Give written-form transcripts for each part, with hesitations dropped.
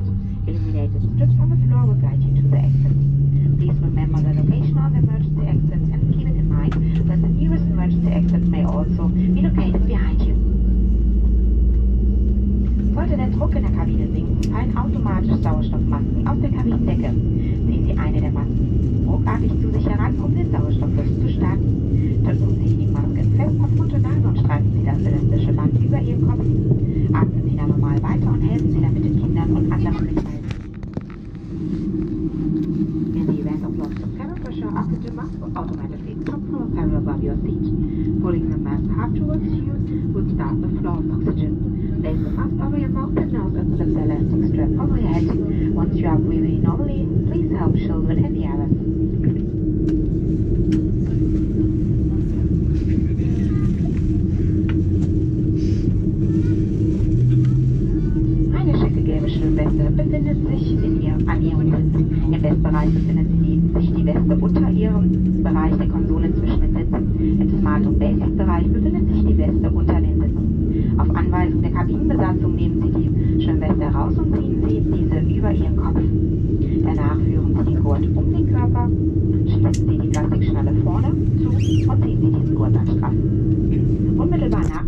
separate illuminated strips on the floor will guide you to the exits. Please remember the location on the emergency exits and keep it in mind that the nearest emergency exit may also be located behind you. Sollte der Druck in der Kabine sinken, fallen automatisch Sauerstoffmasken aus der Kabinendecke. Ziehen Sie eine der Masken ruckartig zu sich heran, um den Sauerstoffluft zu starten. Drücken Sie die Maske fest auf Mund und Nase und streifen Sie das elastische Band über Ihren Kopf. Atmen Sie dann normal weiter und helfen Sie damit den Kindern und anderen Mitmenschen. In the event of loss of cabin pressure, oxygen mask will automatically come from a barrel above your seat. Pulling the mask up towards you will start the flow of oxygen. Place the mask over your mouth and nose and slip the elastic strap over your head. Once you are breathing normally, please help children and the others. Eine schicke gelbe Schwimmweste befindet sich an ihrem Sitz. Im Westbereich befindet sich die Weste unter ihrem Bereich der Konsole zwischen den Sitzen. Im Smart- und Basic-Bereich befindet sich die Weste unter den Sitzen. Auf Anweisung der Kabinenbesatzung nehmen Sie die Schwimmweste heraus und ziehen Sie diese über Ihren Kopf. Danach führen Sie den Gurt den Körper, schließen Sie die Plastikschnalle vorne zu und ziehen Sie diesen Gurt dann straff. Unmittelbar nach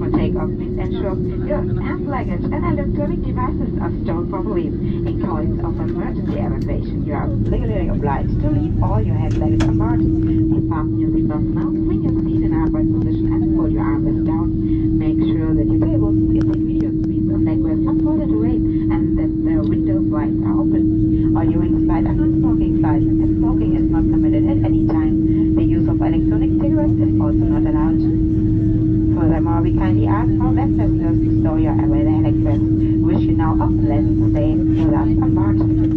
For takeoff, please ensure your hand luggage and electronic devices are stored properly. In case of emergency evacuation, you are legally obliged to leave all your hand luggage on board. Please fasten your seatbelts now, bring your seat in upright position and fold your armrests down. Make sure that your tables, inside video screens and backwards are folded away and that the window blinds are open. All during flight are non-smoking flights and smoking is not permitted at any time. The use of electronic cigarettes is also not allowed. Furthermore, we kindly ask our passengers to store your airway electrics. Wish you now a pleasant stay with us on board.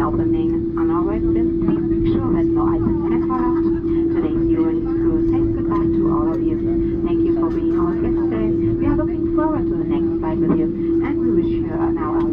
an opening on our residence, please make sure that no items get followed. Today's Euronews crew says goodbye to all of you. Thank you for being our guest today. We are looking forward to the next flight with you, and we wish you now a